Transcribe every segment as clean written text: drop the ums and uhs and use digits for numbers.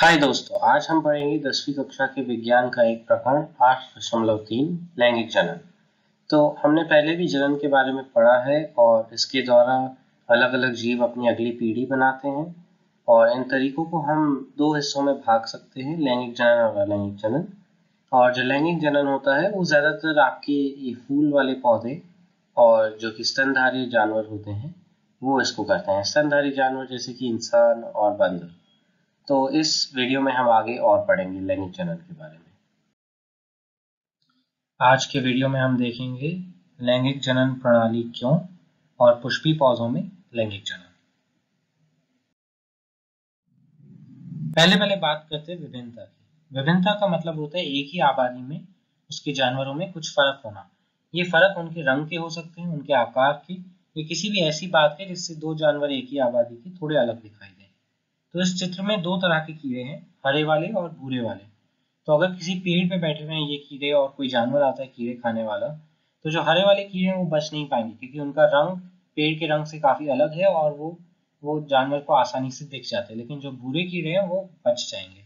हाय दोस्तों, आज हम पढ़ेंगे 10वीं कक्षा के विज्ञान का एक प्रकरण 8.3 लैंगिक जनन। तो हमने पहले भी जनन के बारे में पढ़ा है और इसके द्वारा अलग अलग जीव अपनी अगली पीढ़ी बनाते हैं और इन तरीकों को हम दो हिस्सों में भाग सकते हैं, लैंगिक जनन और अलैंगिक जनन। और जो लैंगिक जनन होता है वो ज़्यादातर आपके ये फूल वाले पौधे और जो कि स्तनधारी जानवर होते हैं वो इसको करते हैं, स्तनधारी जानवर जैसे कि इंसान और बंदर। तो इस वीडियो में हम आगे और पढ़ेंगे लैंगिक जनन के बारे में। आज के वीडियो में हम देखेंगे लैंगिक जनन प्रणाली क्यों और पुष्पी पौधों में लैंगिक जनन। पहले बात करते हैं विभिन्नता की। विभिन्नता का मतलब होता है एक ही आबादी में उसके जानवरों में कुछ फर्क होना। ये फर्क उनके रंग के हो सकते हैं, उनके आकार के, या किसी भी ऐसी बात के जिससे दो जानवर एक ही आबादी के थोड़े अलग दिखाई दें। तो इस चित्र में दो तरह के कीड़े हैं, हरे वाले और भूरे वाले। तो अगर किसी पेड़ पे बैठे हुए हैं ये कीड़े और कोई जानवर आता है कीड़े खाने वाला, तो जो हरे वाले कीड़े हैं वो बच नहीं पाएंगे क्योंकि उनका रंग पेड़ के रंग से काफ़ी अलग है और वो जानवर को आसानी से दिख जाते हैं। लेकिन जो भूरे कीड़े हैं वो बच जाएंगे।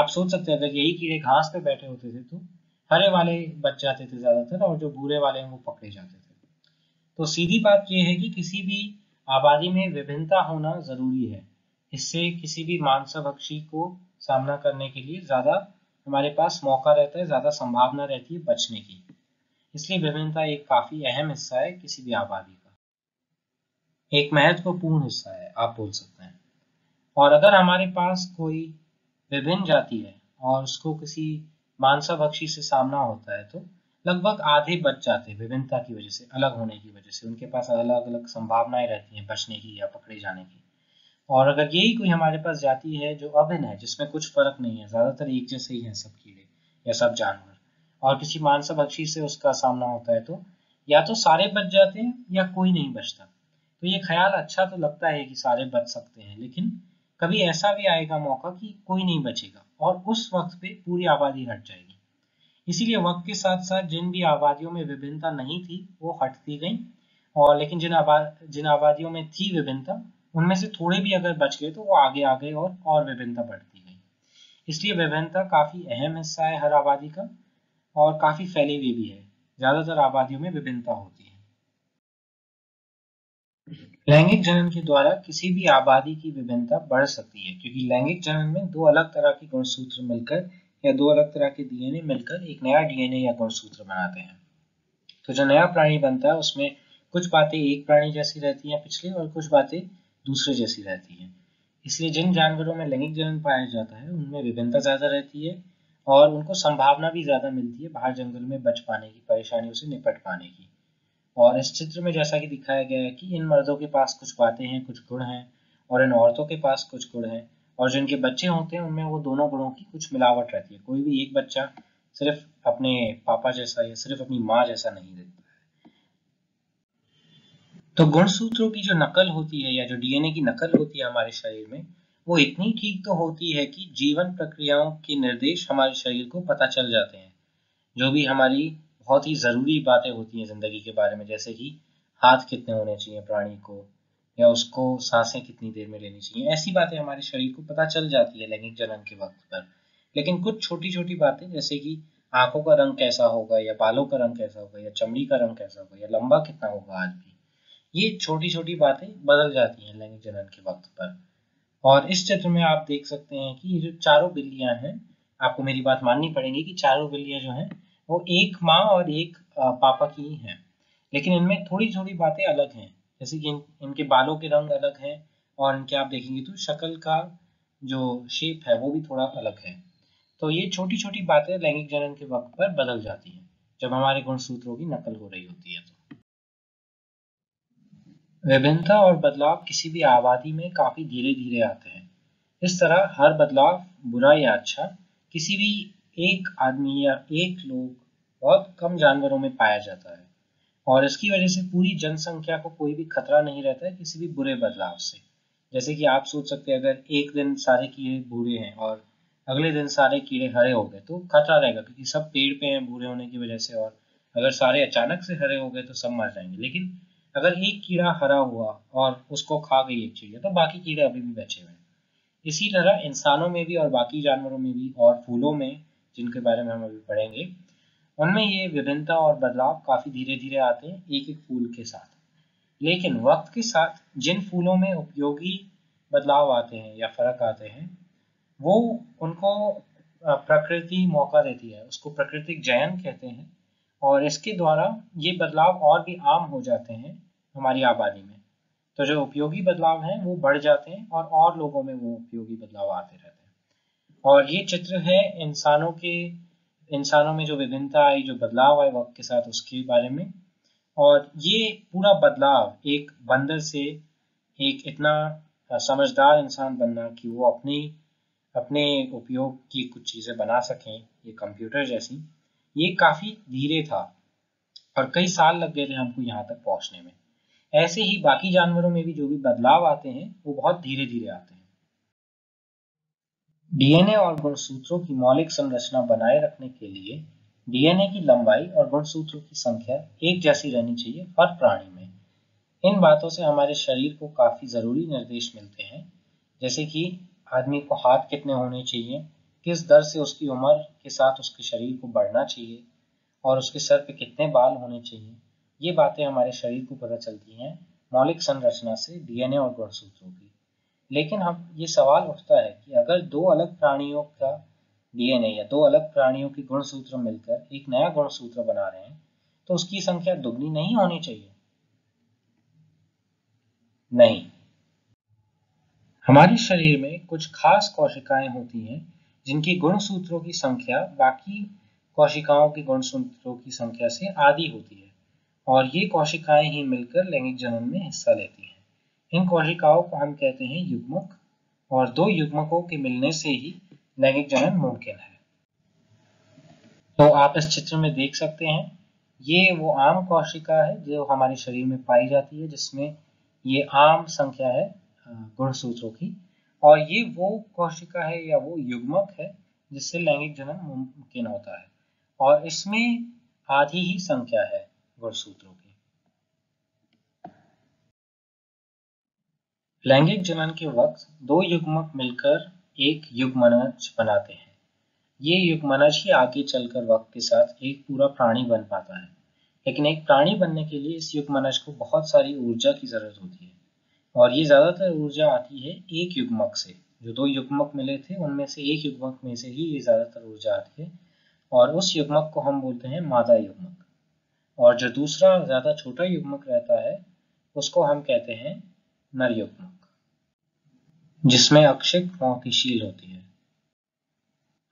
आप सोच सकते हैं अगर यही कीड़े घास पे बैठे होते थे तो हरे वाले बच जाते थे ज़्यादातर और जो भूरे वाले हैं वो पकड़े जाते थे। तो सीधी बात यह है कि किसी भी आबादी में विभिन्नता होना ज़रूरी है, इससे किसी भी मांसभक्षी को सामना करने के लिए ज़्यादा हमारे पास मौका रहता है, ज़्यादा संभावना रहती है बचने की। इसलिए विभिन्नता एक काफ़ी अहम हिस्सा है किसी भी आबादी का, एक महत्वपूर्ण हिस्सा है आप बोल सकते हैं। और अगर हमारे पास कोई विभिन्न जाति है और उसको किसी मांसभक्षी से सामना होता है तो लगभग आधे बच जाते हैं विभिन्नता की वजह से, अलग होने की वजह से। उनके पास अलग अलग संभावनाएं रहती हैं बचने की या पकड़े जाने की। और अगर यही कोई हमारे पास जाति है जो अभिन्न है, जिसमें कुछ फर्क नहीं है, ज़्यादातर एक जैसे ही हैं सब कीड़े या सब जानवर, और किसी मांसभक्षी से उसका सामना होता है तो या तो सारे बच जाते हैं या कोई नहीं बचता। तो ये ख्याल अच्छा तो लगता है कि सारे बच सकते हैं, लेकिन कभी ऐसा भी आएगा मौका कि कोई नहीं बचेगा और उस वक्त पे पूरी आबादी हट जाएगी। इसीलिए वक्त के साथ साथ जिन भी आबादियों में विभिन्नता नहीं थी वो हटती गई, और लेकिन जिन आबादियों में थी विभिन्नता उनमें से थोड़े भी अगर बच गए तो वो आगे आ गए और विभिन्नता बढ़ती गई। इसलिए विभिन्नता काफ़ी अहम हिस्सा है हर आबादी का और काफ़ी फैली हुई भी है, ज़्यादातर आबादियों में विभिन्नता होती है। लैंगिक जनन के द्वारा किसी भी आबादी की विभिन्नता बढ़ सकती है क्योंकि लैंगिक जनन में दो अलग तरह के गुणसूत्र मिलकर या दो अलग तरह के डीएनए मिलकर एक नया डीएनए या गुणसूत्र बनाते हैं। तो जो नया प्राणी बनता है उसमें कुछ बातें एक प्राणी जैसी रहती हैं पिछले और कुछ बातें दूसरे जैसी रहती है। इसलिए जिन जानवरों में लैंगिक जनन पाया जाता है उनमें विभिन्नता ज़्यादा रहती है और उनको संभावना भी ज़्यादा मिलती है बाहर जंगल में बच पाने की, परेशानियों से निपट पाने की। और इस चित्र में जैसा कि दिखाया गया है कि इन मर्दों के पास कुछ बातें हैं, कुछ गुण हैं, और इन औरतों के पास कुछ गुण हैं, और जिनके बच्चे होते हैं उनमें वो दोनों गुणों की कुछ मिलावट रहती है। कोई भी एक बच्चा सिर्फ अपने पापा जैसा या सिर्फ अपनी माँ जैसा नहीं रहता। तो गुणसूत्रों की जो नकल होती है या जो डीएनए की नकल होती है हमारे शरीर में वो इतनी ठीक तो होती है कि जीवन प्रक्रियाओं के निर्देश हमारे शरीर को पता चल जाते हैं। जो भी हमारी बहुत ही ज़रूरी बातें होती हैं ज़िंदगी के बारे में, जैसे कि हाथ कितने होने चाहिए प्राणी को या उसको सांसें कितनी देर में लेनी चाहिए, ऐसी बातें हमारे शरीर को पता चल जाती है लैंगिक जनन के वक्त पर। लेकिन कुछ छोटी छोटी बातें जैसे कि आँखों का रंग कैसा होगा या बालों का रंग कैसा होगा या चमड़ी का रंग कैसा होगा या लंबा कितना होगा आज भी, ये छोटी छोटी बातें बदल जाती हैं लैंगिक जनन के वक्त पर। और इस चित्र में आप देख सकते हैं कि ये जो चारों बिल्लियां हैं, आपको मेरी बात माननी पड़ेगी कि चारों बिल्लियां जो हैं वो एक माँ और एक पापा की हैं, लेकिन इनमें थोड़ी थोड़ी बातें अलग हैं। जैसे कि इनके बालों के रंग अलग हैं और इनके आप देखेंगे तो शक्ल का जो शेप है वो भी थोड़ा अलग है। तो ये छोटी छोटी बातें लैंगिक जनन के वक्त पर बदल जाती हैं जब हमारे गुणसूत्रों की नकल हो रही होती है। तो विभिन्नता और बदलाव किसी भी आबादी में काफ़ी धीरे धीरे आते हैं। इस तरह हर बदलाव, बुरा या अच्छा, किसी भी एक आदमी या एक लोग बहुत कम जानवरों में पाया जाता है और इसकी वजह से पूरी जनसंख्या को कोई भी खतरा नहीं रहता है किसी भी बुरे बदलाव से। जैसे कि आप सोच सकते हैं अगर एक दिन सारे कीड़े भूरे हैं और अगले दिन सारे कीड़े हरे हो गए तो खतरा रहेगा क्योंकि सब पेड़ पे हैं भूरे होने की वजह से, और अगर सारे अचानक से हरे हो गए तो सब मर जाएंगे। लेकिन अगर एक कीड़ा हरा हुआ और उसको खा गई एक चिड़िया तो बाकी कीड़े अभी भी बचे हुए हैं। इसी तरह इंसानों में भी और बाकी जानवरों में भी और फूलों में, जिनके बारे में हम अभी पढ़ेंगे, उनमें ये विभिन्नता और बदलाव काफ़ी धीरे धीरे आते हैं एक एक फूल के साथ। लेकिन वक्त के साथ जिन फूलों में उपयोगी बदलाव आते हैं या फर्क आते हैं, वो उनको प्रकृति मौका देती है, उसको प्राकृतिक चयन कहते हैं। और इसके द्वारा ये बदलाव और भी आम हो जाते हैं हमारी आबादी में। तो जो उपयोगी बदलाव हैं वो बढ़ जाते हैं और लोगों में वो उपयोगी बदलाव आते रहते हैं। और ये चित्र है इंसानों में जो विभिन्नता आई, जो बदलाव आए वक्त के साथ, उसके बारे में। और ये पूरा बदलाव एक बंदर से एक इतना समझदार इंसान बनना कि वो अपने उपयोग की कुछ चीज़ें बना सकें, ये कंप्यूटर जैसी, ये काफ़ी धीरे था और कई साल लग गए थे हमको यहाँ तक पहुँचने में। ऐसे ही बाकी जानवरों में भी जो भी बदलाव आते हैं वो बहुत धीरे धीरे आते हैं। डीएनए और गुणसूत्रों की मौलिक संरचना बनाए रखने के लिए डीएनए की लंबाई और गुणसूत्रों की संख्या एक जैसी रहनी चाहिए हर प्राणी में। इन बातों से हमारे शरीर को काफ़ी ज़रूरी निर्देश मिलते हैं, जैसे कि आदमी को हाथ कितने होने चाहिए, किस दर से उसकी उम्र के साथ उसके शरीर को बढ़ना चाहिए और उसके सर पे कितने बाल होने चाहिए। ये बातें हमारे शरीर को पता चलती हैं मौलिक संरचना से, डीएनए और गुणसूत्रों की। लेकिन हम ये सवाल उठता है कि अगर दो अलग प्राणियों का डीएनए या दो अलग प्राणियों के गुणसूत्र मिलकर एक नया गुणसूत्र बना रहे हैं, तो उसकी संख्या दुगनी नहीं होनी चाहिए? नहीं, हमारे शरीर में कुछ खास कोशिकाएं होती हैं जिनकी गुणसूत्रों की संख्या बाकी कोशिकाओं के गुणसूत्रों की संख्या से आधी होती है, और ये कोशिकाएं ही मिलकर लैंगिक जनन में हिस्सा लेती हैं। इन कोशिकाओं को हम कहते हैं युग्मक, और दो युग्मकों के मिलने से ही लैंगिक जनन मुमकिन है। तो आप इस चित्र में देख सकते हैं, ये वो आम कोशिका है जो हमारे शरीर में पाई जाती है, जिसमें ये आम संख्या है गुणसूत्रों की, और ये वो कोशिका है या वो युग्मक है जिससे लैंगिक जनन मुमकिन होता है, और इसमें आधी ही संख्या है गुणसूत्रों की। लैंगिक जनन के वक्त दो युग्मक मिलकर एक युग्मनज बनाते हैं। ये युग्मनज ही आगे चलकर वक्त के साथ एक पूरा प्राणी बन पाता है। लेकिन एक प्राणी बनने के लिए इस युग्मनज को बहुत सारी ऊर्जा की जरूरत होती है, और ये ज़्यादातर ऊर्जा आती है एक युग्मक से। जो दो युग्मक मिले थे उनमें से एक युग्मक में से ही ये ज़्यादातर ऊर्जा आती है, और उस युग्मक को हम बोलते हैं मादा युग्मक। और जो दूसरा ज़्यादा छोटा युग्मक रहता है उसको हम कहते हैं नर युग्मक, जिसमें अक्षिक गतिशील होती है।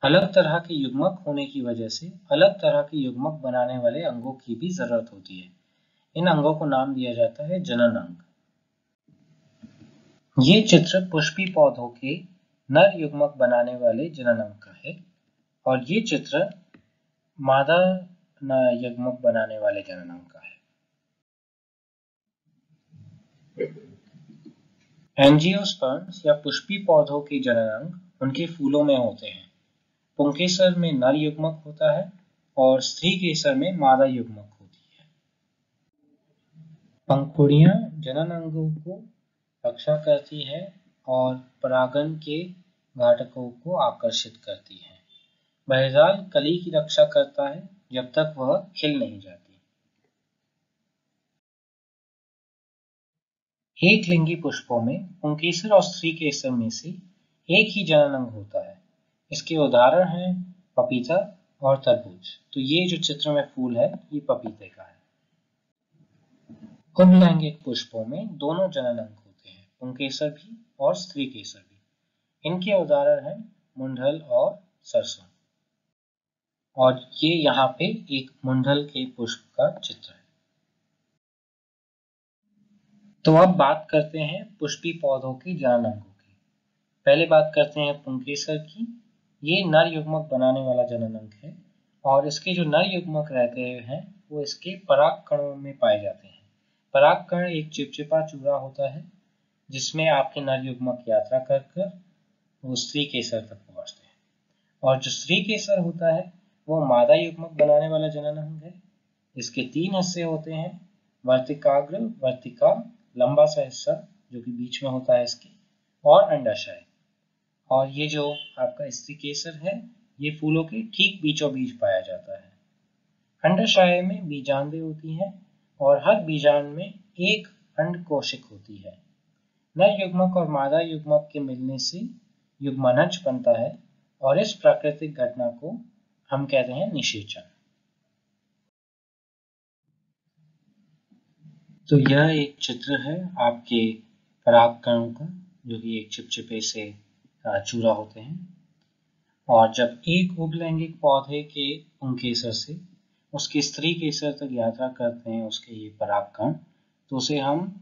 अलग तरह के युग्मक होने की वजह से अलग तरह के युग्मक बनाने वाले अंगों की भी ज़रूरत होती है। इन अंगों को नाम दिया जाता है जनन अंग। ये चित्र पुष्पी पौधों के नर युग्मक बनाने वाले जनन अंग का है, और ये चित्र मादा युग्मक बनाने वाले जनन अंग का है। एंजियोस्पर्म्स या पुष्पी पौधों के जनन अंग उनके फूलों में होते हैं। पुंकेसर में नर युग्मक होता है और स्त्री केसर में मादा युग्मक होती है। पंखुड़ियां जनन अंगों को रक्षा करती है और परागण के घाटकों को आकर्षित करती है। बहरहाल कली की रक्षा करता है जब तक वह खिल नहीं जाती। एक लिंगी पुष्पों में पुंकेसर और स्त्री केसर में से एक ही जनन अंग होता है। इसके उदाहरण हैं पपीता और तरबूज। तो ये जो चित्र में फूल है ये पपीते का है। समलैंगिक पुष्पों में दोनों जनन अंग, पुंकेसर भी और स्त्री केसर भी। इनके उदाहरण हैं मुंडल और सरसों। और ये यहाँ पे एक मुंडल के पुष्प का चित्र है। तो अब बात करते हैं पुष्पी पौधों की जनन अंगों की। पहले बात करते हैं पुंकेसर की। ये नर युग्मक बनाने वाला जनन अंग है, और इसके जो नर युग्मक रहते हैं वो इसके परागकणों में पाए जाते हैं। परागकण एक चिपचिपा चूरा होता है जिसमें आपके नर युग्मक यात्रा कर कर वो स्त्री केसर तक पहुँचते हैं। और जो स्त्री केसर होता है वो मादा युग्मक बनाने वाला जनन अंग है। इसके तीन हिस्से होते हैं, वर्तिकाग्र, वर्तिका, लंबा सा हिस्सा जो कि बीच में होता है इसके, और अंडाशय। और ये जो आपका स्त्री केसर है ये फूलों के ठीक बीचों बीच पाया जाता है। अंडाशय में बीजांडें होती हैं और हर बीजांड में एक अंड कोशिक होती है। नर युग्मक और मादा युग्मक के मिलने से युग्मनज बनता है और इस प्राकृतिक घटना को हम कहते हैं निषेचन। तो यह एक चित्र है आपके परागकणों का, जो कि एक चिपचिपे से चूरा होते हैं और जब एक उभलैंगिक पौधे के पुंकेसर से उसके स्त्री केसर तक यात्रा करते हैं उसके ये परागकण, तो उसे हम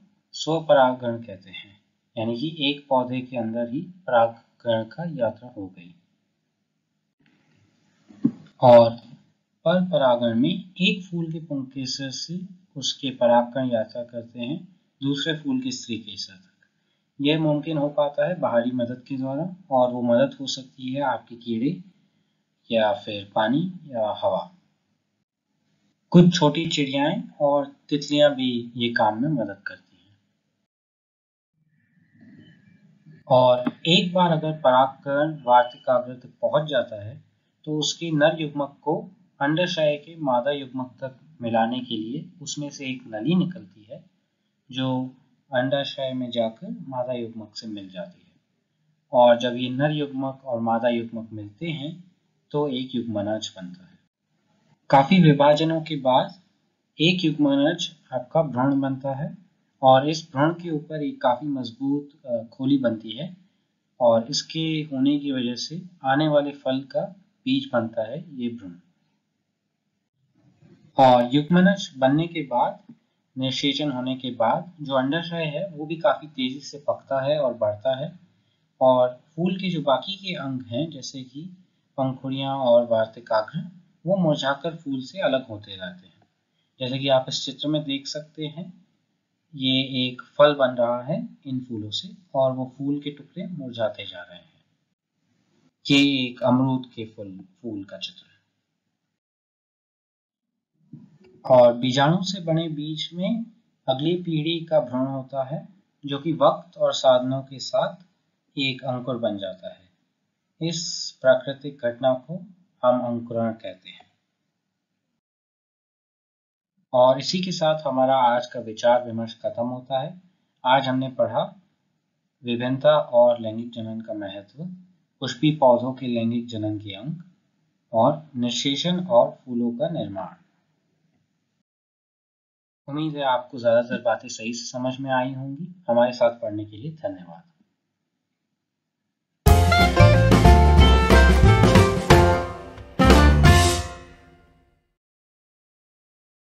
स्वपरागण कहते हैं, यानी कि एक पौधे के अंदर ही परागकण का यात्रा हो गई। और पर परागण में एक फूल के पुंकेसर से उसके परागकण यात्रा करते हैं दूसरे फूल के स्त्री केसर तक। यह मुमकिन हो पाता है बाहरी मदद के द्वारा, और वो मदद हो सकती है आपके कीड़े या फिर पानी या हवा। कुछ छोटी चिड़ियाएं और तितलियां भी ये काम में मदद करती हैं। और एक बार अगर परागकण वार्तिकाग्र तक पहुंच जाता है तो उसके नर युग्मक को अंडाशय के मादा युग्मक तक मिलाने के लिए उसमें से एक नली निकलती है जो अंडाशय में जाकर मादा युग्मक से मिल जाती है। और जब ये नर युग्मक और मादा युग्मक मिलते हैं तो एक युग्मनज बनता है। काफ़ी विभाजनों के बाद एक युग्मनज आपका भ्रूण बनता है और इस भ्रूण के ऊपर एक काफ़ी मजबूत खोली बनती है और इसके होने की वजह से आने वाले फल का बीज बनता है ये भ्रूण। और युग्मनज बनने के बाद, निषेचन होने के बाद, जो अंडाशय है वो भी काफ़ी तेज़ी से पकता है और बढ़ता है और फूल के जो बाकी के अंग हैं जैसे कि पंखुड़ियाँ और वार्तिकाग्र वो मुरझाकर फूल से अलग होते रहते हैं। जैसे कि आप इस चित्र में देख सकते हैं ये एक फल बन रहा है इन फूलों से और वो फूल के टुकड़े मुरझाते जा रहे हैं। ये एक अमरूद के फूल का चित्र है। और बीजाणु से बने बीज में अगली पीढ़ी का भ्रूण होता है जो कि वक्त और साधनों के साथ एक अंकुर बन जाता है। इस प्राकृतिक घटना को हम अंकुरण कहते हैं। और इसी के साथ हमारा आज का विचार विमर्श खत्म होता है। आज हमने पढ़ा विभिन्नता और लैंगिक जनन का महत्व, पुष्पी पौधों के लैंगिक जनन के अंग और निषेचन और फूलों का निर्माण। उम्मीद है आपको ज़्यादातर बातें सही से समझ में आई होंगी। हमारे साथ पढ़ने के लिए धन्यवाद।